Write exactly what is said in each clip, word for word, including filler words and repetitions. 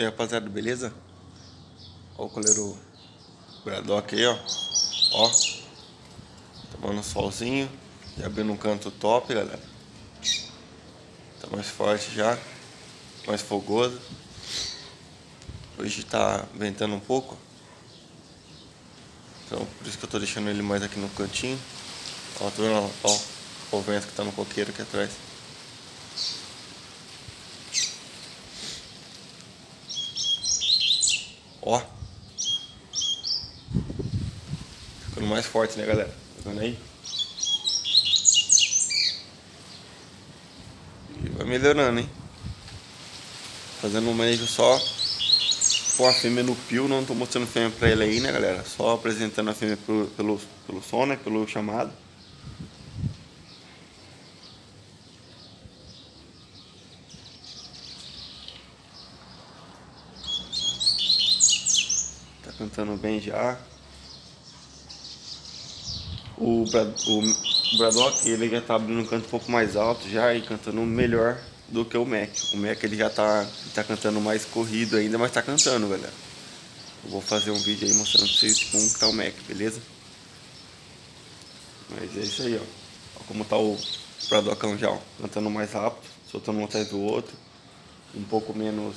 E aí, rapaziada, beleza? Ó o coleiro Braddock aí, ó. Ó. Tomando um solzinho. Já abrindo um canto top, galera. Tá mais forte já. Mais fogoso. Hoje tá ventando um pouco. Então, por isso que eu tô deixando ele mais aqui no cantinho. Ó, tá vendo? Ó, ó o vento que tá no coqueiro aqui atrás. Ó. Ficando mais forte, né, galera? Tá vendo aí? E vai melhorando, hein? Fazendo um manejo só com a fêmea no pio. Não tô mostrando fêmea pra ele aí, né, galera? Só apresentando a fêmea pelo, pelo, pelo som, né? Pelo chamado. Cantando bem já. O, Brad, o Braddock, ele já tá abrindo um canto um pouco mais alto já e cantando melhor do que o Mac. O Mac, ele já tá, tá cantando mais corrido ainda, mas tá cantando, galera. Eu vou fazer um vídeo aí mostrando pra vocês como tá o Mac, beleza? Mas é isso aí, ó. Ó como tá o Braddockão já, ó. Cantando mais rápido, soltando um atrás do outro. Um pouco menos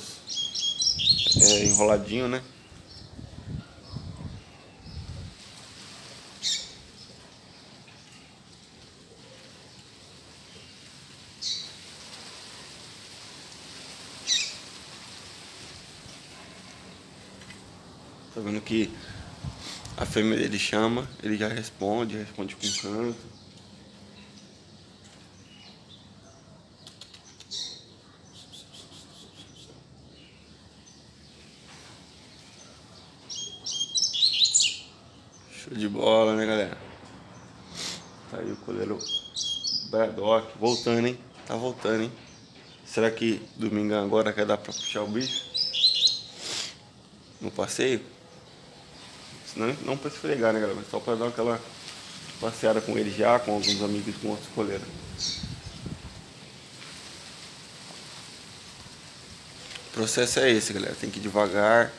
é, enroladinho, né? Tá vendo que a fêmea dele chama, ele já responde, responde com canto. Show de bola, né, galera? Tá aí o coleiro Braddock, voltando, hein? Tá voltando, hein? Será que domingo agora quer dar pra puxar o bicho? No passeio? Não, não para esfregar, né, galera? Mas só para dar aquela passeada com ele já, com alguns amigos, com outros coleiros. O processo é esse, galera. Tem que ir devagar,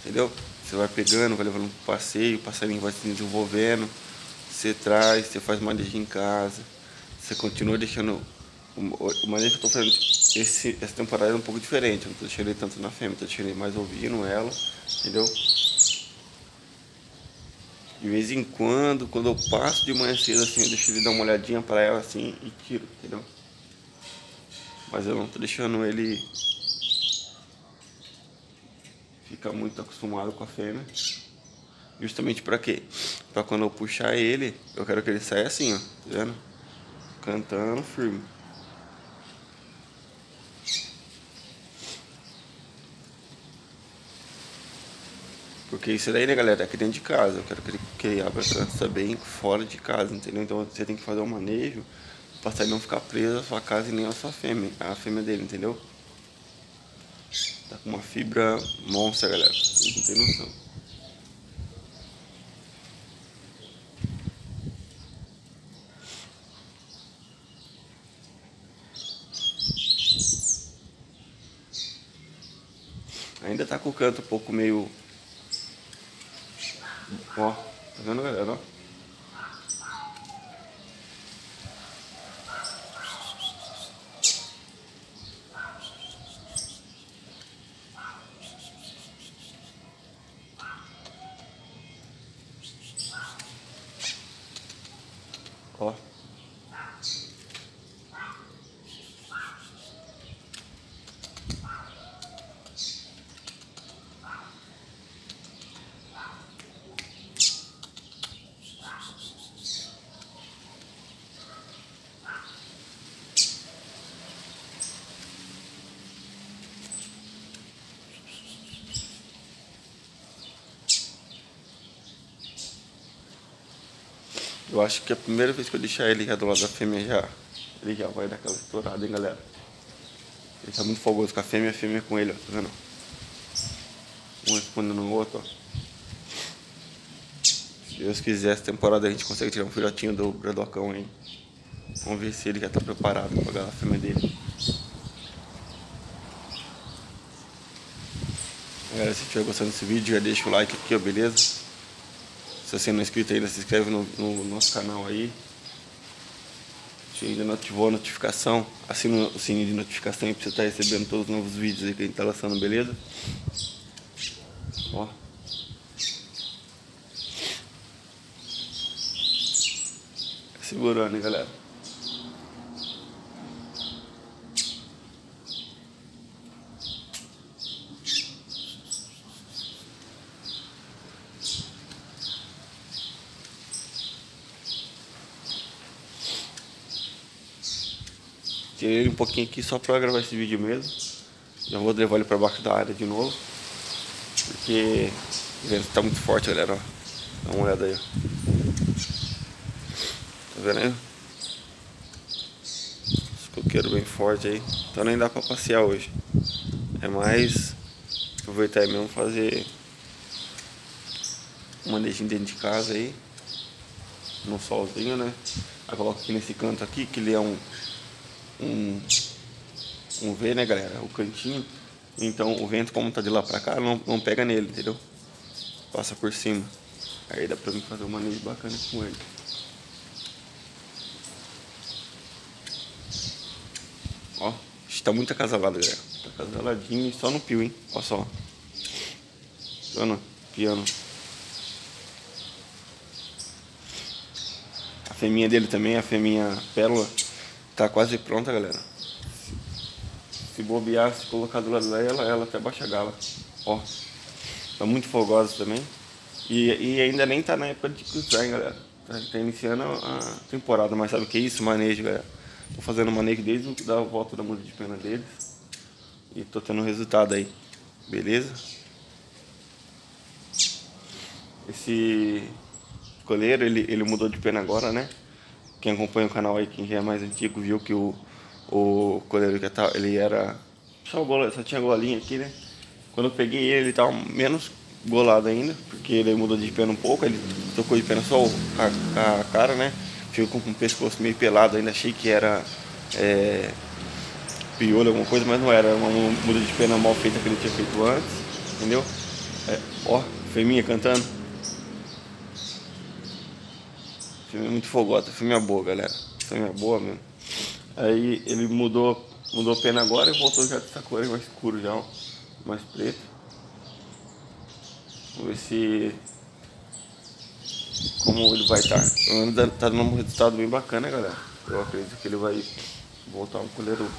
entendeu? Você vai pegando, vai levando pro passeio, o passarinho vai se desenvolvendo. Você traz, você faz manejo em casa. Você continua deixando... O manejo que eu tô fazendo esse, essa temporada é um pouco diferente. Eu não tô deixando ele tanto na fêmea, tô deixando ele mais ouvindo ela, entendeu? De vez em quando, quando eu passo de manhã cedo assim, eu deixo ele dar uma olhadinha pra ela assim e tiro, entendeu? Mas eu não tô deixando ele ficar muito acostumado com a fêmea. Justamente pra quê? Pra quando eu puxar ele, eu quero que ele saia assim, ó, tá vendo? Cantando firme. Porque isso daí, né, galera, é aqui dentro de casa. Eu quero que ele, que ele abra canto também fora de casa, entendeu? Então você tem que fazer um manejo pra sair não ficar preso à sua casa e nem à sua fêmea, a fêmea dele, entendeu? Tá com uma fibra monstra, galera. Vocês não tem noção. Ainda tá com o canto um pouco meio... Ó, tá vendo, galera, ó? Ó. Eu acho que a primeira vez que eu deixar ele já do lado da fêmea, já, ele já vai dar aquela estourada, hein, galera. Ele tá muito fogoso com a fêmea e a fêmea com ele, ó, tá vendo? Um respondendo no outro, ó. Se Deus quiser, essa temporada a gente consegue tirar um filhotinho do Braddockão, hein. Vamos ver se ele já tá preparado pra pegar a fêmea dele. Galera, se estiver gostando desse vídeo, já deixa o like aqui, ó, beleza? Se você não é inscrito ainda, se inscreve no, no nosso canal aí. Se ainda não ativou a notificação, assina o sininho de notificação aí pra você estar recebendo todos os novos vídeos aí que a gente tá lançando, beleza? Ó. Segurando, hein, galera? Tirei ele um pouquinho aqui só pra gravar esse vídeo mesmo. Já vou levar ele pra baixo da área de novo, porque o vento tá muito forte, galera, ó. Dá uma olhada aí, ó. Tá vendo aí? Os coqueiros bem forte aí. Então nem dá pra passear hoje. É mais aproveitar aí mesmo, fazer um manejinho dentro de casa aí, no solzinho, né? Aí coloco aqui nesse canto aqui, que ele é um Um, um V, né, galera? O cantinho. Então o vento, como tá de lá pra cá, não, não pega nele, entendeu? Passa por cima. Aí dá pra mim fazer um manejo bacana com ele. Ó, tá muito acasalado, galera. Tá acasaladinho, só no pio, hein? Olha só. Piano, piano. A fêmea dele também, a fêmea pérola, tá quase pronta, galera. Se bobear, se colocar do lado dela, ela até baixa a gala. Ó, tá muito fogosa também. E, e ainda nem tá na época de cruzar, hein, galera. Tá, tá iniciando a temporada, mas sabe o que é isso? Manejo, galera. Tô fazendo manejo desde que dá a volta da muda de pena deles. E tô tendo resultado aí. Beleza? Esse coleiro, ele, ele mudou de pena agora, né? Quem acompanha o canal aí, quem já é mais antigo, viu que o, o coleiro que tá, ele era... Só, gola, só tinha golinha aqui, né? Quando eu peguei ele, ele tava menos golado ainda, porque ele mudou de pena um pouco. Ele tocou de pena só a, a cara, né? Ficou com o pescoço meio pelado, ainda achei que era é, piolho, alguma coisa, mas não era. Era uma muda de pena mal feita que ele tinha feito antes, entendeu? É, ó, fêmea cantando. Fêmea muito fogota, fêmea boa, galera. Fêmea boa mesmo. Aí ele mudou mudou a pena agora e voltou já dessa cor mais escuro já, ó, mais preto. Vamos ver se... como ele vai estar. Tá, tá dando um resultado bem bacana, galera. Eu acredito que ele vai voltar um coleiro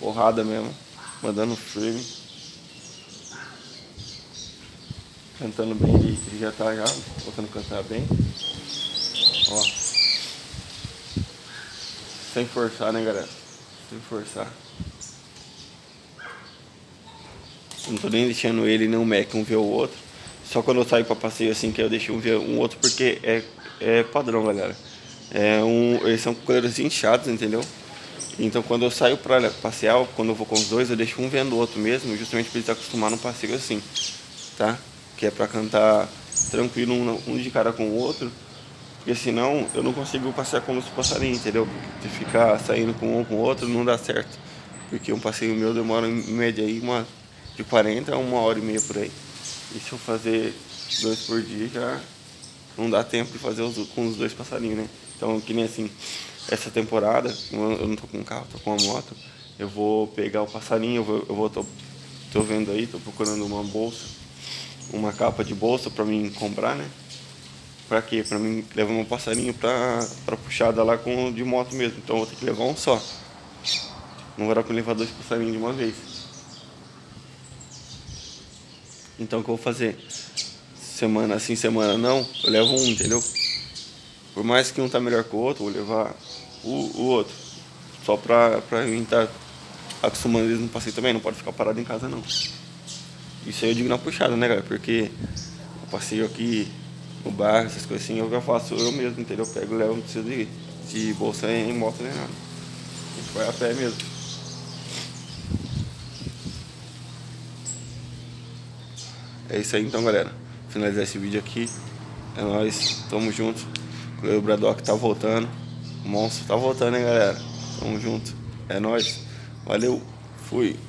porrada mesmo, mandando frame, cantando bem. Ele já tá já voltando a cantar bem, ó, sem forçar, né, galera? Sem forçar. Eu não tô nem deixando ele nem o Mac um ver o outro. Só quando eu saio pra passeio assim que eu deixo um ver um outro, porque é, é padrão, galera. É um, eles são coleiros inchados, entendeu? Então quando eu saio pra passear, quando eu vou com os dois, eu deixo um vendo o outro mesmo, justamente pra eles se acostumar num passeio assim, tá? Que é pra cantar tranquilo um, um de cara com o outro, porque senão eu não consigo passear como os passarinhos, entendeu? Porque ficar saindo com um com o outro não dá certo, porque um passeio meu demora em média aí uma, de quarenta a uma hora e meia por aí. E se eu fazer dois por dia, já não dá tempo de fazer os, com os dois passarinhos, né? Então, que nem assim, essa temporada, eu não tô com um carro, tô com uma moto, eu vou pegar o passarinho, eu vou, eu vou tô, tô vendo aí, tô procurando uma bolsa, uma capa de bolsa pra mim comprar, né? Pra quê? Pra mim levar um passarinho pra, pra puxada lá com, de moto mesmo. Então eu vou ter que levar um só. Não vai dar pra levar dois passarinhos de uma vez. Então o que eu vou fazer? Semana sim, semana não, eu levo um, entendeu? Por mais que um tá melhor que o outro, eu vou levar o, o outro. Só pra, pra mim tá acostumando eles no passeio também, não pode ficar parado em casa não. Isso aí eu digo na puxada, né, galera? Porque o passeio aqui no bar, essas coisinhas, eu já faço eu mesmo, entendeu? Eu pego e levo, não preciso de, de bolsa em moto nem nada. A gente vai a pé mesmo. É isso aí então, galera. Finalizar esse vídeo aqui. É nóis, tamo junto. O Braddock tá voltando. O monstro tá voltando, hein, galera. Tamo junto. É nóis. Valeu. Fui.